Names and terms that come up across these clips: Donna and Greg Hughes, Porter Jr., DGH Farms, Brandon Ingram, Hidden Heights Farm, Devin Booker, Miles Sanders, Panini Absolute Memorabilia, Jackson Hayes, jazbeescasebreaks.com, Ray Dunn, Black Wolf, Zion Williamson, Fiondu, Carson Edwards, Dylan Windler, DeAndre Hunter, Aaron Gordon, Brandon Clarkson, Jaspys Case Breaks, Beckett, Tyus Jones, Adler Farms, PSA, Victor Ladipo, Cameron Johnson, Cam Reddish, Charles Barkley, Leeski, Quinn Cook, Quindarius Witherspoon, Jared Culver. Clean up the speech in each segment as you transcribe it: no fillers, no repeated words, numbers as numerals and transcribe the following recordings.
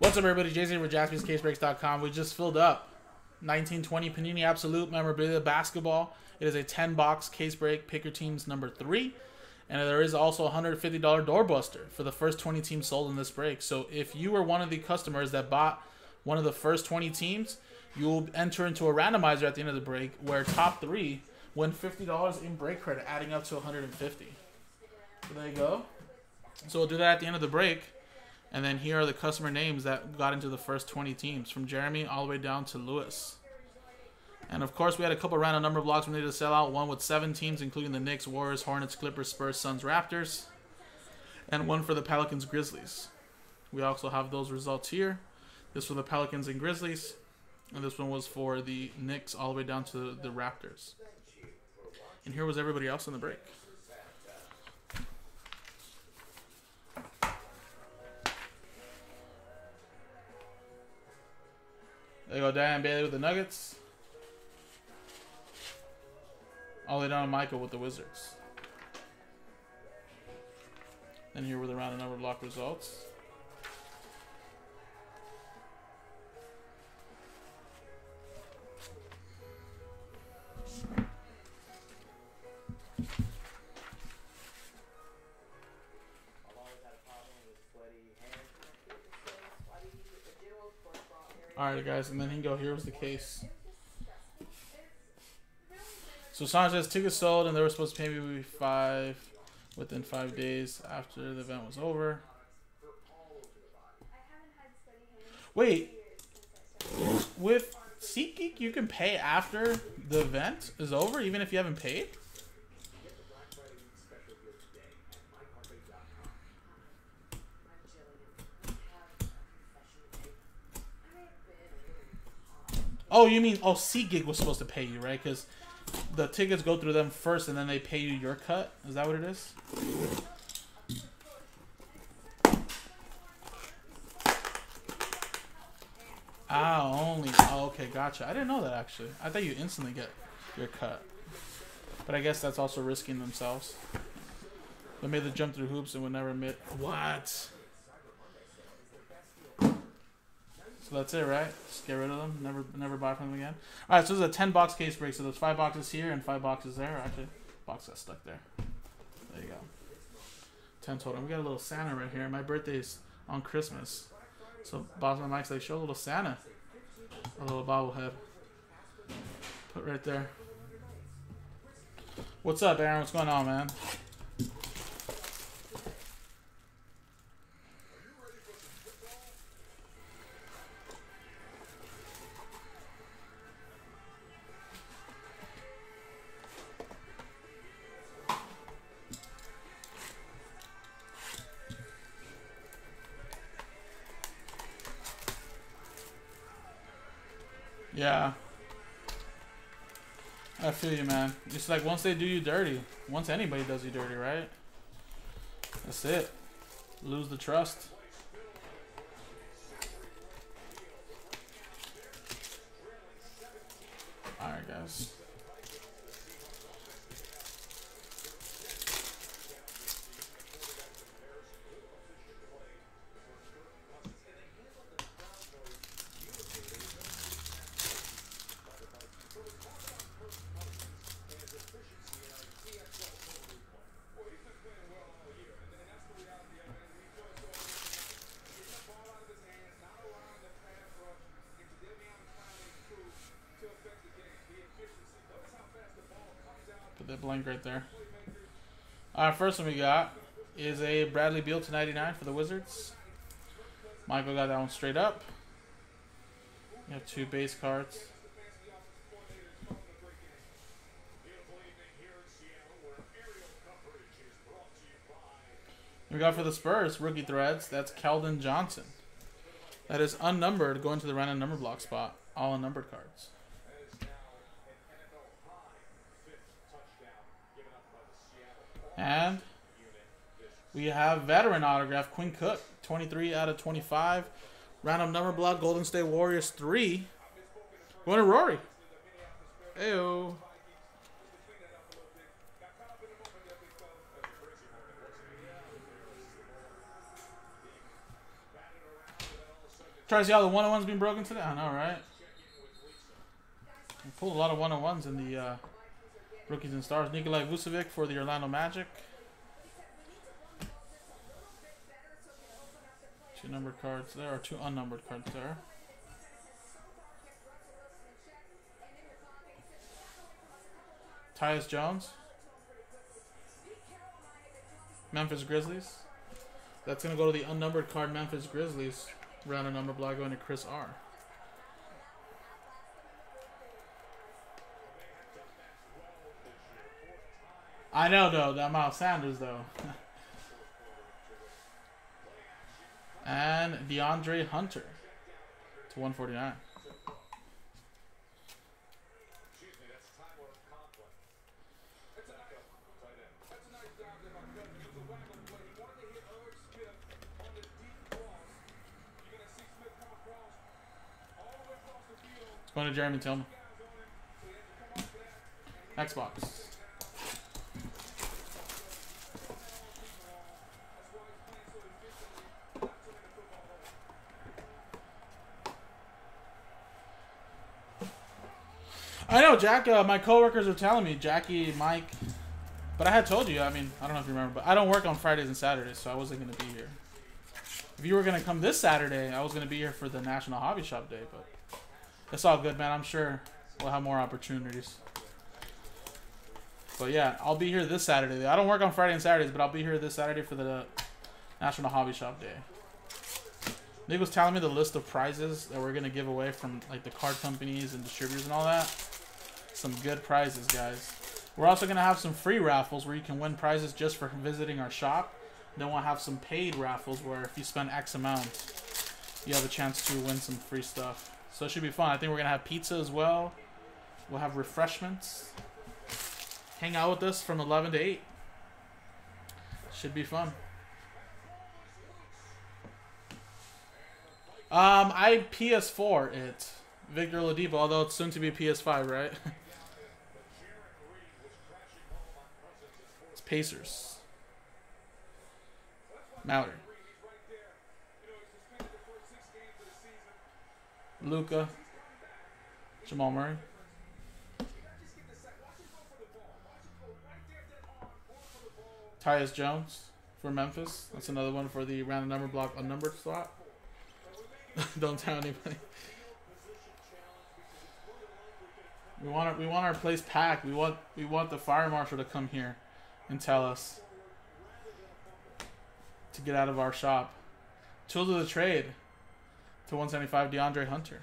What's up, everybody? Jason here with jazbeescasebreaks.com. We just filled up 1920 Panini Absolute Memorabilia Basketball. It is a 10-box case break. Pick your teams number 3. And there is also a $150 doorbuster for the first 20 teams sold in this break. So if you were one of the customers that bought one of the first 20 teams, you will enter into a randomizer at the end of the break where top 3 win $50 in break credit, adding up to $150. So there you go. So we'll do that at the end of the break. And then here are the customer names that got into the first 20 teams, from Jeremy all the way down to Lewis. And of course, we had a couple random number blocks we needed to sell out. One with 7 teams, including the Knicks, Warriors, Hornets, Clippers, Spurs, Suns, Raptors. And one for the Pelicans, Grizzlies. We also have those results here. This for the Pelicans and Grizzlies. And this one was for the Knicks all the way down to the Raptors. And here was everybody else in the break. There you go, Diane Bailey with the Nuggets. All the way down to Michael with the Wizards. And here were the round and number block results. Alright guys, and then he can go, here was the case. So Sanchez, tickets sold, and they were supposed to pay me within 5 days after the event was over. Wait, with SeatGeek you can pay after the event is over, even if you haven't paid? Oh, you mean, oh, SeatGeek was supposed to pay you, right? Because the tickets go through them first, and then they pay you your cut. Is that what it is? Ah, only. Oh, okay, gotcha. I didn't know that, actually. I thought you instantly get your cut. But I guess that's also risking themselves. They made the jump through hoops and would never admit. What? So that's it, right? Just get rid of them. Never buy from them again. All right, so this is a 10-box case break. So there's 5 boxes here and 5 boxes there. Actually, box got stuck there. There you go. 10 total. We got a little Santa right here. My birthday's on Christmas. So Boss and Mike's like, show a little Santa. A little bobblehead. Put right there. What's up, Aaron? What's going on, man? Yeah, I feel you, man. It's like once they do you dirty, once anybody does you dirty, right? That's it. Lose the trust. All right, guys. That blank right there. Alright, first one we got is a Bradley Beal /99 for the Wizards. Michael got that one straight up. You have 2 base cards. We got for the Spurs, rookie threads. That's Keldon Johnson. That is unnumbered, going to the random number block spot. All unnumbered cards. And we have veteran autograph, Quinn Cook, 23/25. Random number block, Golden State Warriors 3. Going to Rory. Ayo. Try to see how the 1-on-1's been broken today. I know, right? We pulled a lot of 1-on-1s in the Rookies and Stars. Nikolai Vucevic for the Orlando Magic. Two numbered cards there, or two unnumbered cards there. Tyus Jones. Memphis Grizzlies. That's going to go to the unnumbered card Memphis Grizzlies. Round of number block going to Chris R. I know, though, that Miles Sanders, though. And DeAndre Hunter to 149. It's going to Jeremy Tillman. Next box. I know, Jack, my coworkers are telling me, Jackie, Mike, but I had told you, I mean, I don't know if you remember, but I don't work on Fridays and Saturdays, so I wasn't going to be here. If you were going to come this Saturday, I was going to be here for the National Hobby Shop Day, but it's all good, man. I'm sure we'll have more opportunities. But yeah, I'll be here this Saturday. I don't work on Friday and Saturdays, but I'll be here this Saturday for the National Hobby Shop Day. Nick was telling me the list of prizes that we're going to give away from, like, the card companies and distributors and all that. Some good prizes, guys. We're also going to have some free raffles where you can win prizes just for visiting our shop. And then we'll have some paid raffles where if you spend X amount, you have a chance to win some free stuff. So it should be fun. I think we're going to have pizza as well. We'll have refreshments. Hang out with us from 11 to 8. Should be fun. I PS4 it. Victor Ladipo, although it's soon to be PS5, right? It's Pacers. Mallory. Luka. Jamal Murray. Tyus Jones for Memphis. That's another one for the random number block unnumbered slot. Don't tell anybody. We want our place packed. We want the fire marshal to come here and tell us to get out of our shop. Tools of the trade to 175 DeAndre Hunter.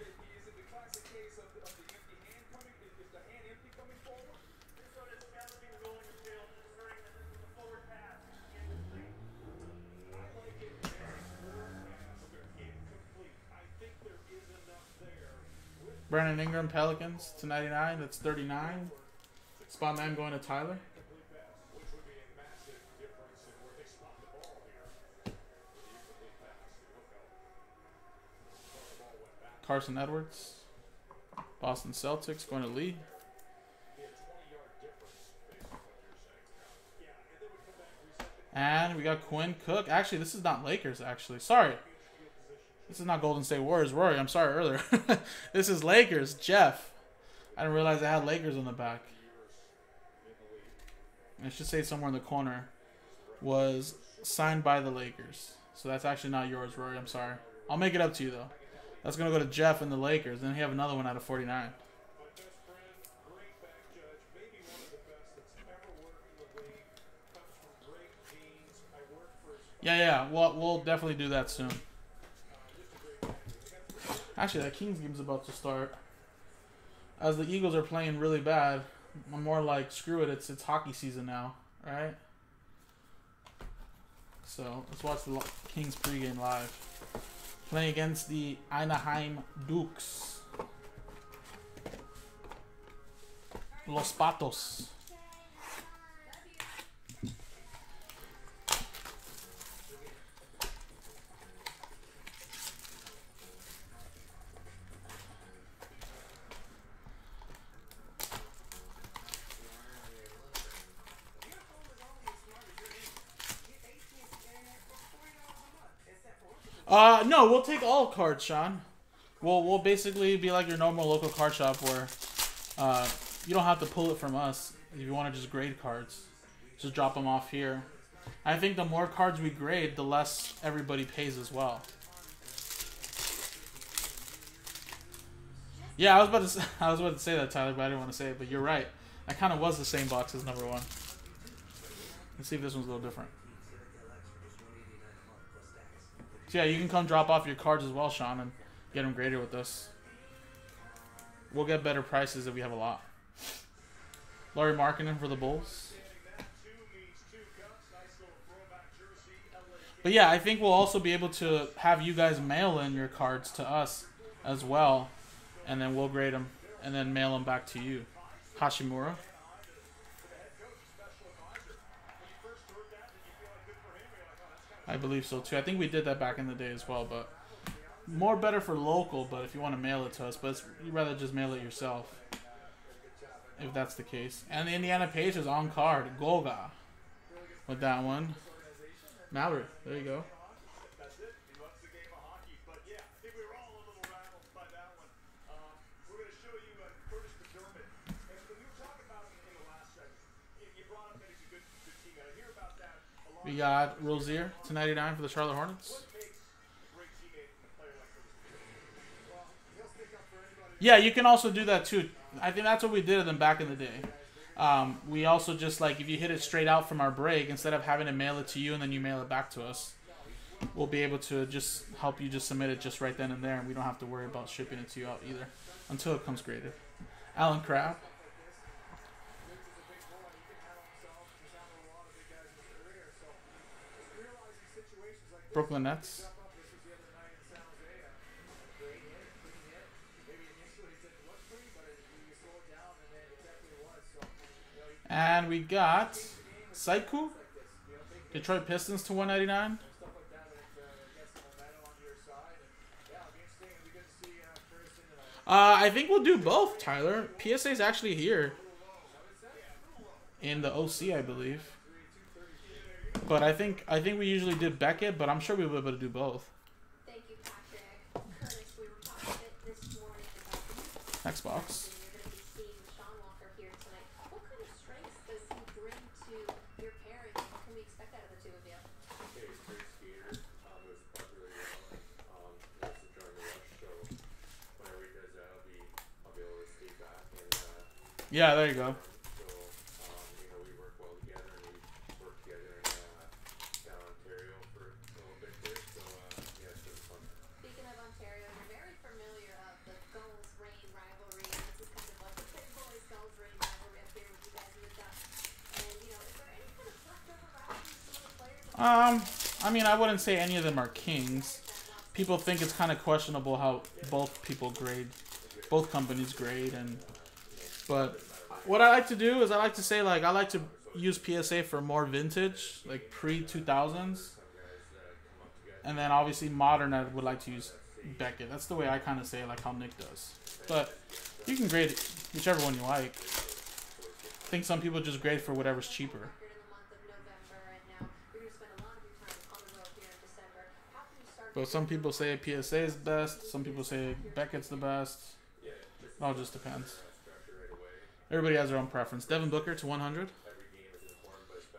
Brandon Ingram, Pelicans, to 99. That's 39. Spot 9 going to Tyler. Carson Edwards. Boston Celtics going to Lee. And we got Quinn Cook. Actually, this is not Lakers, actually. Sorry. This is not Golden State Warriors. Rory, I'm sorry earlier. This is Lakers. Jeff. I didn't realize I had Lakers on the back. And it should say somewhere in the corner. Was signed by the Lakers. So that's actually not yours, Rory. I'm sorry. I'll make it up to you, though. That's going to go to Jeff and the Lakers. Then you have another one out of 49. Yeah. We'll definitely do that soon. Actually, that Kings game's about to start. As the Eagles are playing really bad, I'm more like, screw it, it's hockey season now, right? So, let's watch the Kings pregame live. Playing against the Anaheim Dukes. Los Patos. No, we'll take all cards, Sean. We'll basically be like your normal local card shop where you don't have to pull it from us. If you want to just grade cards, just drop them off here. I think the more cards we grade, the less everybody pays as well. Yeah, I was about to say that, Tyler, but I didn't want to say it. But you're right. That kind of was the same box as number one. Let's see if this one's a little different. So yeah, you can come drop off your cards as well, Sean, and get them graded with us. We'll get better prices if we have a lot. Lauri Markkanen for the Bulls. But yeah, I think we'll also be able to have you guys mail in your cards to us as well. And then we'll grade them and then mail them back to you. Hashimura. I believe so too. I think we did that back in the day as well, but more better for local, but if you want to mail it to us, but it's, you'd rather just mail it yourself if that's the case. And the Indiana Pacers on card. Goga with that one. Mallory, there you go. We got Rozier to 99 for the Charlotte Hornets. Yeah, you can also do that too. I think that's what we did then back in the day. We also just like, if you hit it straight out from our break, instead of having to mail it to you and then you mail it back to us, we'll be able to just help you just submit it just right then and there, and we don't have to worry about shipping it to you out either until it comes graded. Alan Crab. Brooklyn Nets. And we got Saiku, Detroit Pistons to 199. I think we'll do both, Tyler. PSA is actually here in the OC, I believe. But I think we usually did Beckett, but I'm sure we'll be able to do both. Thank you, Patrick. We were talking about it this morning about the next box. Yeah, there you go. I mean, I wouldn't say any of them are kings. People think it's kind of questionable how both people grade, both companies grade, and but what I like to do is I like to say, like, I like to use PSA for more vintage, like pre-2000s, and then obviously modern I would like to use Beckett. That's the way I kind of say it, like how Nick does. But you can grade whichever one you like. I think some people just grade for whatever's cheaper. But some people say PSA is best. Some people say Beckett's the best. It all just depends. Everybody has their own preference. Devin Booker to 100.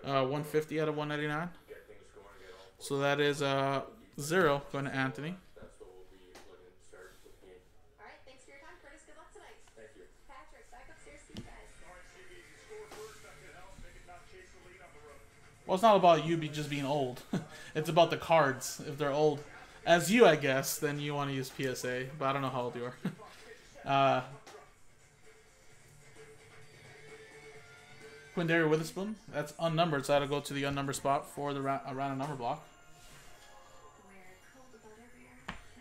150 out of 199. So that is 0 going to Anthony. Well, it's not about you just being old. It's about the cards. If they're old, as you, I guess, then you want to use PSA. But I don't know how old you are. Quindarius Witherspoon. That's unnumbered, so that'll go to the unnumbered spot for the random number block.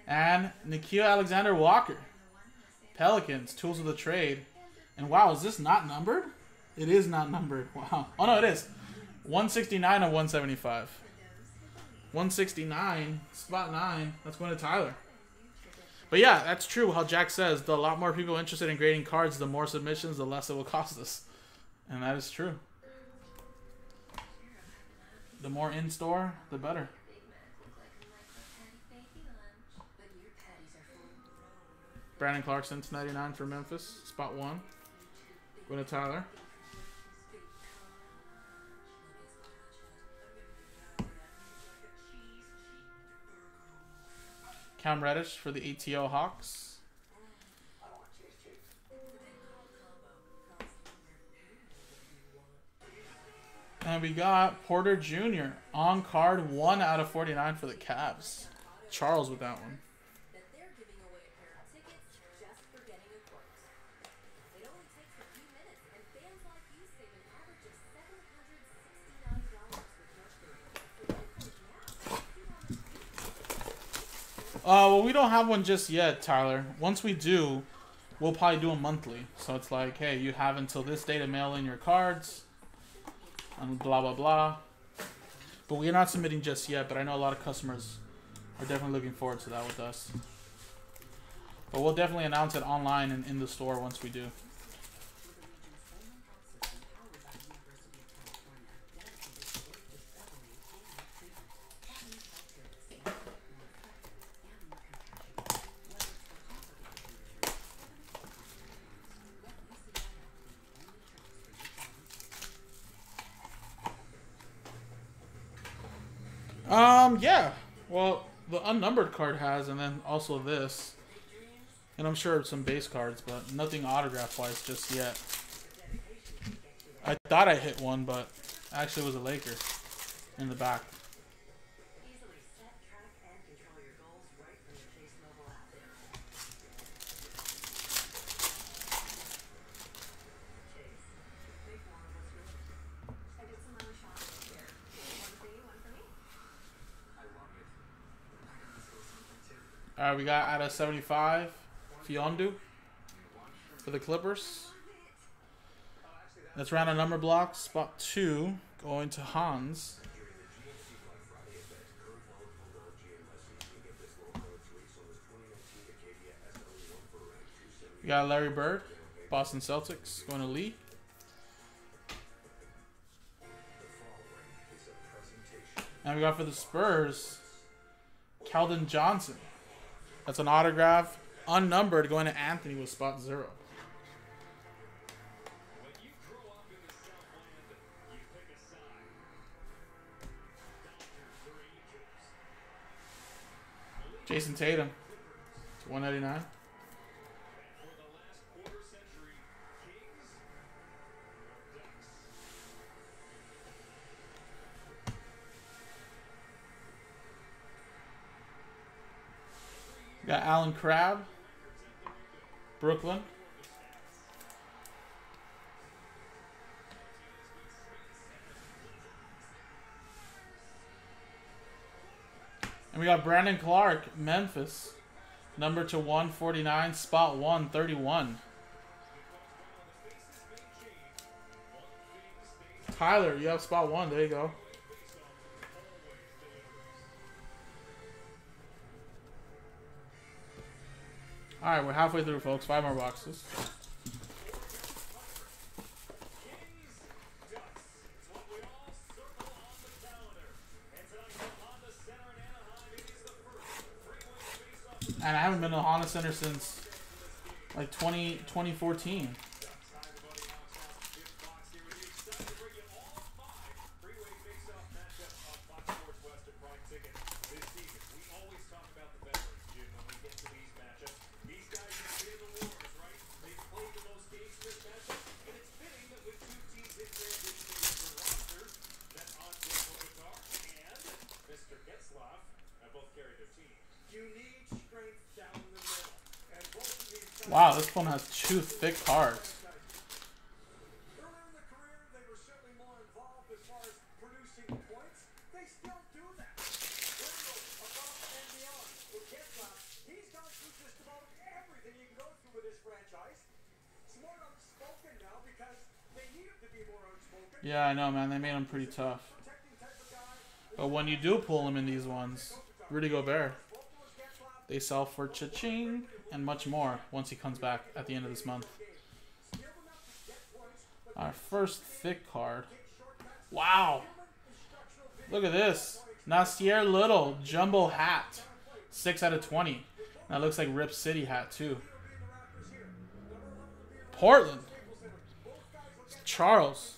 And Nikia Alexander Walker. Pelicans. Tools of the trade. And wow, is this not numbered? It is not numbered. Wow. Oh no, it is. 169 of 175. 169, spot 9. That's going to Tyler. But yeah, that's true. How Jack says, the lot more people interested in grading cards, the more submissions, the less it will cost us. And that is true. The more in store, the better. Brandon Clarkson to 99 for Memphis. Spot one. Going to Tyler. Cam Reddish for the ATL Hawks. And we got Porter Jr. on card, 1/49 for the Cavs. Charles with that one. Well, we don't have one just yet, Tyler. Once we do, we'll probably do them monthly. So it's like, hey, you have until this day to mail in your cards, and blah, blah, blah. But we're not submitting just yet, but I know a lot of customers are definitely looking forward to that with us. But we'll definitely announce it online and in the store once we do. Yeah, well, the unnumbered card has, and then also this, and I'm sure some base cards, but nothing autograph-wise just yet. I thought I hit one, but actually it was a Laker in the back. Alright, we got out of 75, Fiondu for the Clippers. That's round of number blocks, spot 2, going to Hans. We got Larry Bird, Boston Celtics, going to Lee. And we got for the Spurs, Keldon Johnson. That's an autograph, unnumbered, going to Anthony with spot 0. Jason Tatum, 199. Got Alan Crab, Brooklyn. And we got Brandon Clark, Memphis. Number to 149, spot 131. Tyler, you have spot 1. There you go. All right, we're halfway through, folks. 5 more boxes. And I haven't been to the Honda Center since like 2014. Wow, this one has 2 thick cards. Yeah, I know, man. They made them pretty tough. But when you do pull them in these ones, Rudy Gobert, they sell for cha-ching and much more once he comes back at the end of this month. Our first thick card. Wow. Look at this. Nasir Little, jumbo hat. 6/20. That looks like Rip City hat, too. Portland. Charles.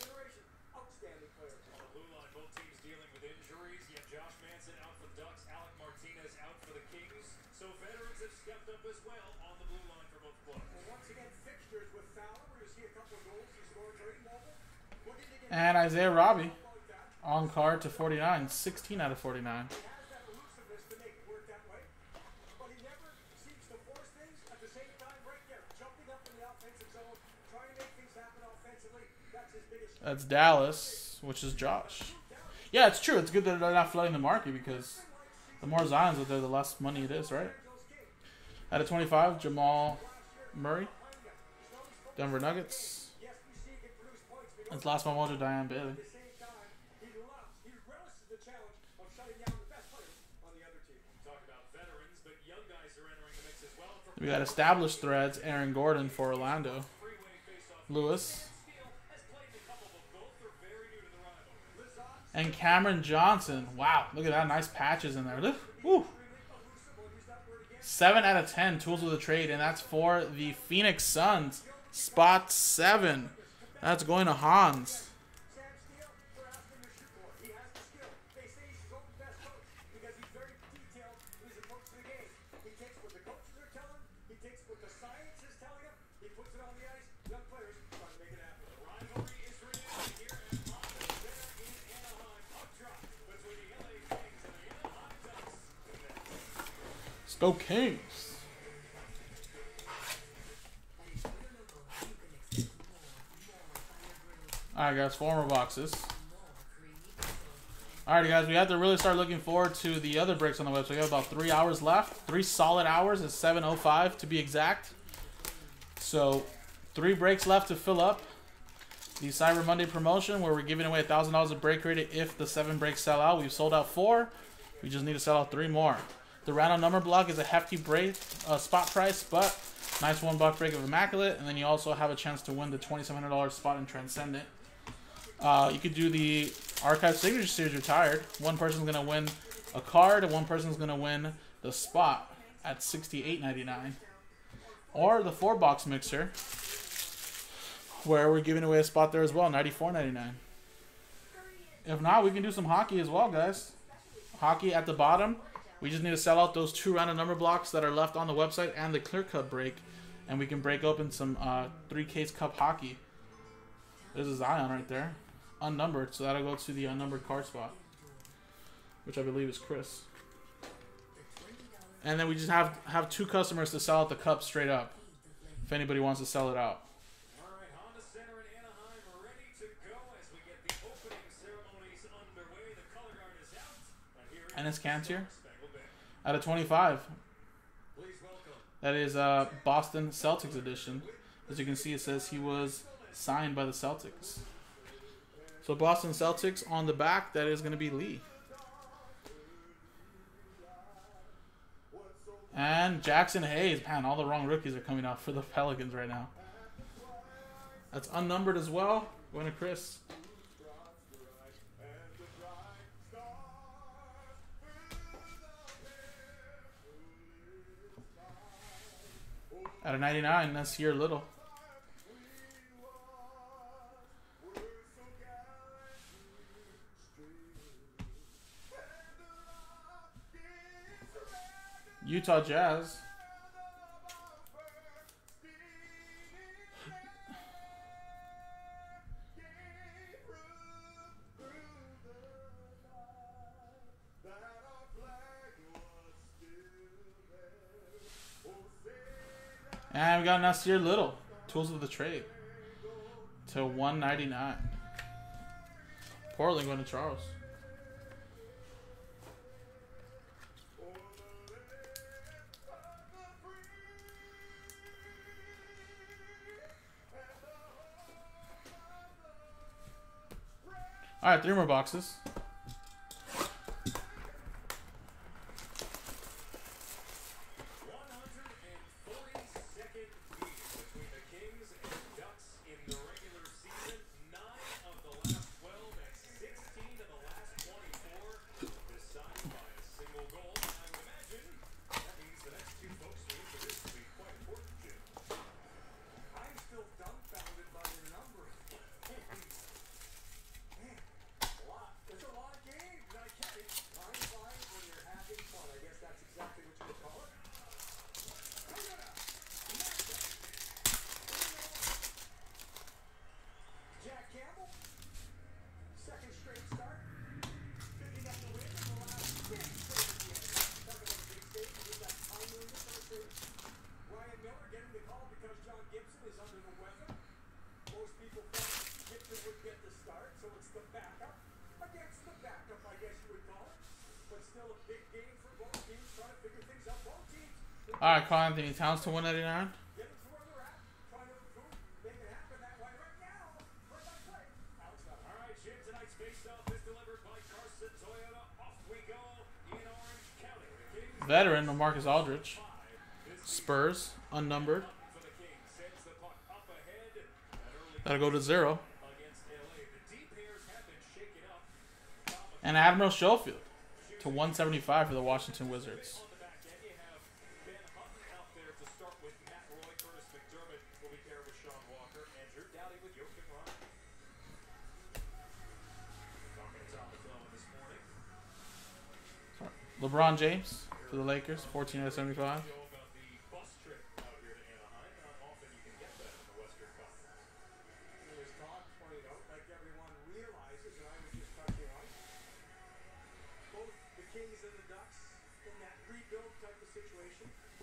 And Isaiah Roby on card to 49, 16 out of 49. That's Dallas, which is Josh. Yeah, it's true. It's good that they're not flooding the market because the more Zions out there, the less money it is, right? Out of 25, Jamal Murray, Denver Nuggets. It's last one more to Diane Bailey. We got established threads, Aaron Gordon for Orlando. Lewis. And Cameron Johnson. Wow, look at that. Nice patches in there. Woo. 7 out of 10 tools of the trade, and that's for the Phoenix Suns. Spot 7. That's going to Hans. Let's go Kings. Alright guys, four more boxes. Alright guys, we have to really start looking forward to the other breaks on the website. We have about 3 hours left. 3 solid hours at 7:05 to be exact. So 3 breaks left to fill up the Cyber Monday promotion where we're giving away $1,000 of break credit if the 7 breaks sell out. We've sold out 4. We just need to sell out 3 more. The random number block is a hefty break spot price, but nice $1 break of Immaculate, and then you also have a chance to win the $2,700 spot in Transcendent. You could do the Archive Signature Series Retired. One person's going to win a card, and one person's going to win the spot at $68.99. Or the 4-box mixer, where we're giving away a spot there as well, $94.99. If not, we can do some hockey as well, guys. Hockey at the bottom. We just need to sell out those 2 random number blocks that are left on the website and the Clear Cup break, and we can break open some 3Ks Cup hockey. There's a Zion right there. Unnumbered, so that'll go to the unnumbered card spot, which I believe is Chris. And then we just have 2 customers to sell out the cup straight up, if anybody wants to sell it out. And it's Cam's here. Out of 25. That is Boston Celtics edition. As you can see, it says he was signed by the Celtics. So Boston Celtics on the back, that is going to be Lee. And Jackson Hayes. Man, all the wrong rookies are coming out for the Pelicans right now. That's unnumbered as well. Going to Chris. Out of 99, that's your little. Utah Jazz. And we got Nasir Little. Tools of the trade. To 199. Portland going to Charles. Alright, 3 more boxes. All right, Karl Anthony Towns to 199. Veteran, LaMarcus Aldridge. Spurs, unnumbered. That'll go to 0. And Admiral Schofield to 175 for the Washington Wizards. LeBron James for the Lakers, 14/75.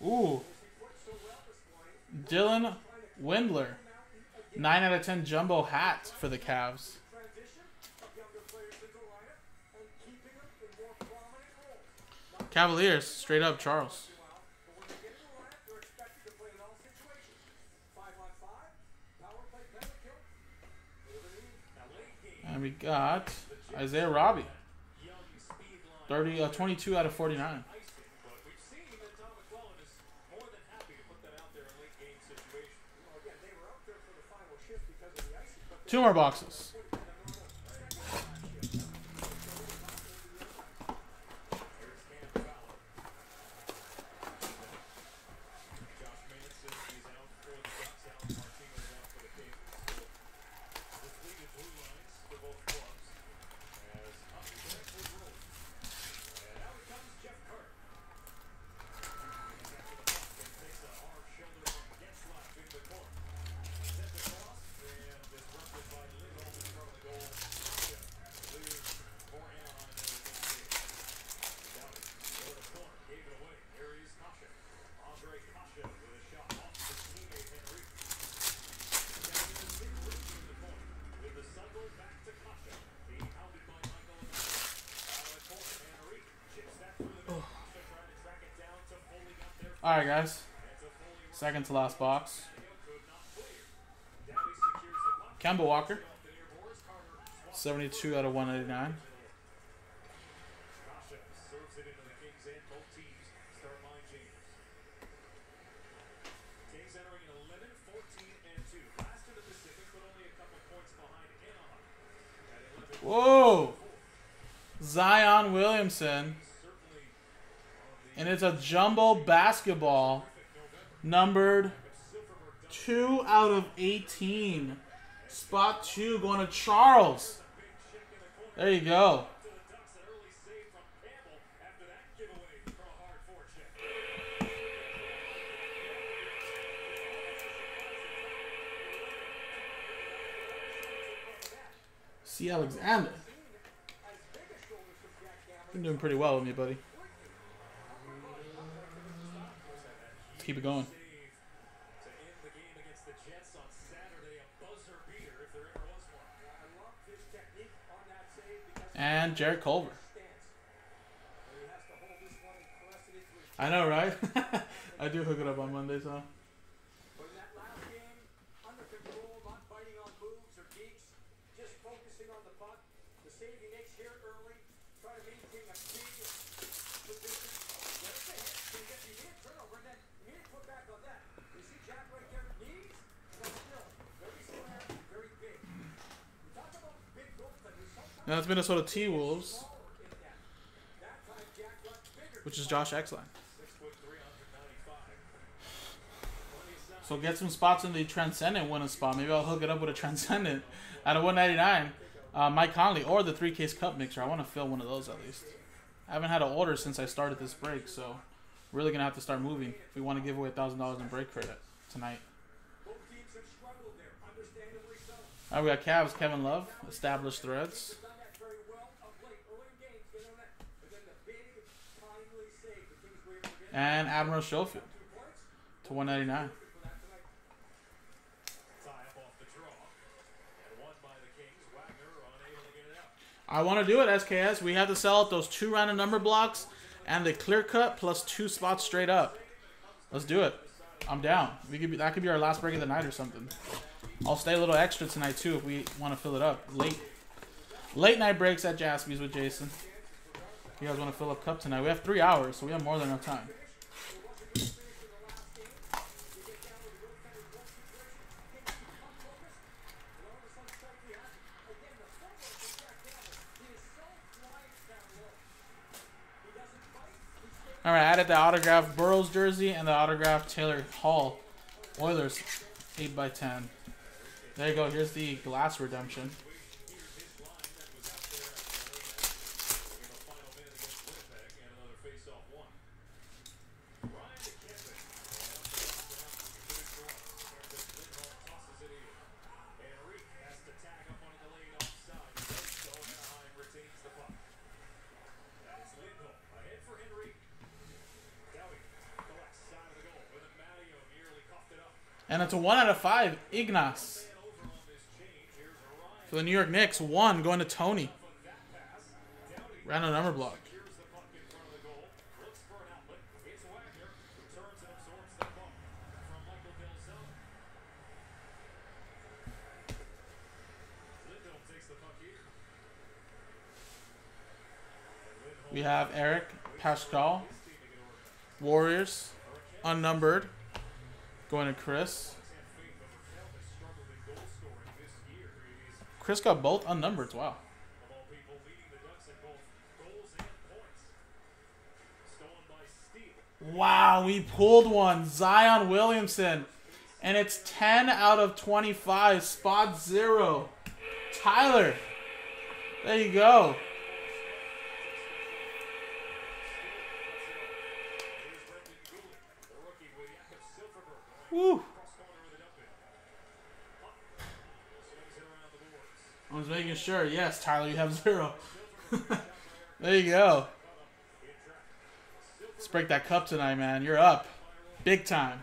Ooh, Dylan Windler, 9/10 jumbo hat for the Cavs. Cavaliers, straight up Charles. And we got Isaiah Roby, 22/49. Two more boxes. Alright guys, second to last box. Kemba Walker, 72/189. Whoa! Zion Williamson. And it's a jumbo basketball, numbered 2/18. Spot 2 going to Charles. There you go. See Alexander. Been doing pretty well with me, buddy. Keep it going. And Jared Culver. I know, right? I do hook it up on Mondays, huh? Now it's Minnesota T-Wolves, which is Josh Exline. So get some spots in the Transcendent winning spot. Maybe I'll hook it up with a Transcendent out of 199. Mike Conley or the 3-case cup mixer. I want to fill one of those at least. I haven't had an order since I started this break, so we're really going to have to start moving if we want to give away $1,000 in break credit tonight. All right, we got Cavs, Kevin Love, established threads. And Admiral Schofield to 199. I want to do it, SKS. We have to sell out those 2 random number blocks and the clear cut plus 2 spots straight up. Let's do it. I'm down. We could be, that could be our last break of the night or something. I'll stay a little extra tonight too if we want to fill it up. Late night breaks at Jazbees with Jason. If you guys want to fill up cup tonight, we have 3 hours, so we have more than enough time. Alright, I added the autographed Burroughs jersey and the autographed Taylor Hall Oilers 8x10. There you go, here's the glass redemption. And it's a 1/5, Ignas. For the New York Knicks, 1 going to Tony. Random number block. We have Eric Pascal, Warriors, unnumbered. Going to Chris. Chris got both unnumbered. Wow. Wow, we pulled one. Zion Williamson. And it's 10/25. Spot 0. Tyler. There you go. Woo. I was making sure. Yes, Tyler, you have 0. There you go. Let's break that cup tonight, man. You're up. Big time.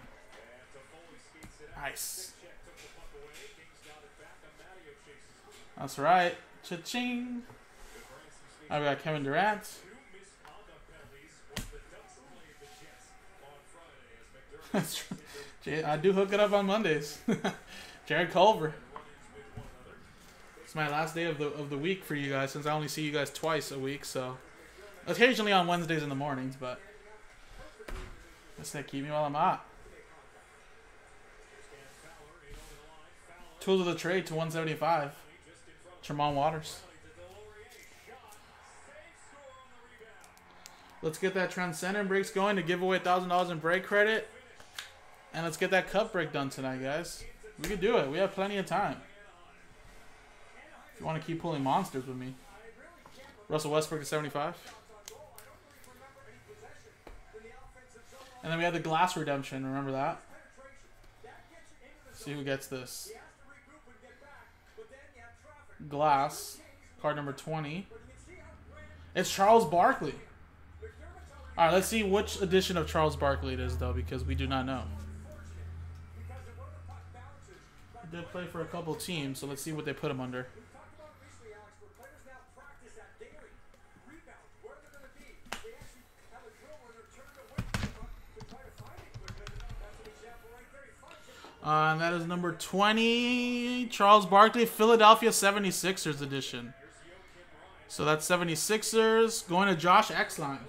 Nice. That's right. Cha-ching. I've got Kevin Durant. That's right. I do hook it up on Mondays. Jared Culver. It's my last day of the week for you guys, since I only see you guys twice a week, so occasionally on Wednesdays in the mornings, but that's gonna keep me while I'm hot. Tools of the trade to 175. Tremont Waters. Let's get that Transcendent Breaks going to give away $1,000 in break credit. And let's get that cup break done tonight, guys. We can do it. We have plenty of time. If you want to keep pulling monsters with me. Russell Westbrook to 75. And then we have the glass redemption. Remember that? See who gets this. Glass. Card number 20. It's Charles Barkley. All right, let's see which edition of Charles Barkley it is, though, because we do not know. Did play for a couple teams, so let's see what they put him under. And that is number 20, Charles Barkley, Philadelphia 76ers edition. So that's 76ers going to Josh Exline.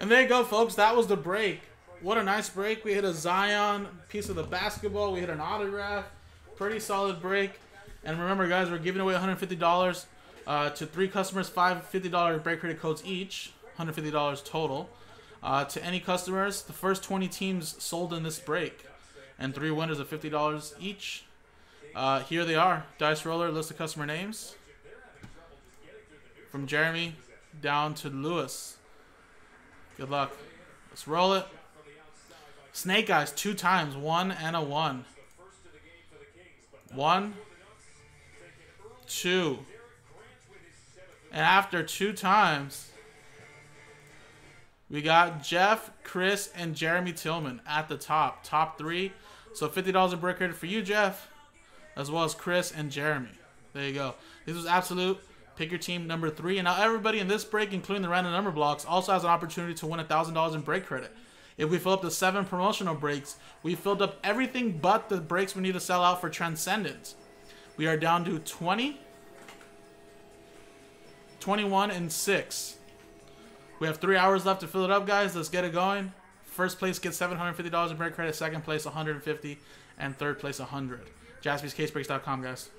And there you go, folks. That was the break. What a nice break. We hit a Zion piece of the basketball. We hit an autograph. Pretty solid break. And remember, guys, we're giving away $150 to 3 customers, 5 $50 break credit codes each, $150 total. To any customers, the first 20 teams sold in this break. And 3 winners of $50 each. Here they are. Dice roller, list of customer names. From Jeremy down to Lewis. Good luck. Let's roll it. Snake Eyes 2 times. 1 and a 1. One, two. And after two times, we got Jeff, Chris, and Jeremy Tillman at the top. Top three. So $50 a break credit for you, Jeff, as well as Chris and Jeremy. There you go. This was Absolute. Pick your team number 3. And now everybody in this break, including the random number blocks, also has an opportunity to win $1,000 in break credit. If we fill up the 7 promotional breaks, we filled up everything but the breaks we need to sell out for Transcendence. We are down to 20, 21, and 6. We have 3 hours left to fill it up, guys. Let's get it going. First place gets $750 in break credit. Second place, $150. And third place, $100. JaspysCaseBreaks.com, guys.